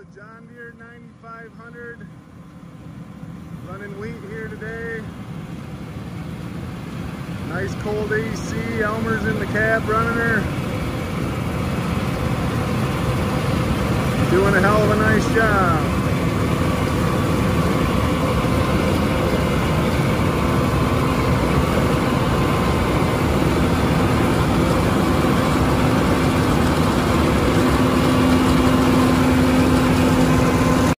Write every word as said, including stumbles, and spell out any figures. a John Deere ninety-five hundred. Running wheat here today. Nice cold A C. Elmer's in the cab running her. Doing a hell of a nice job.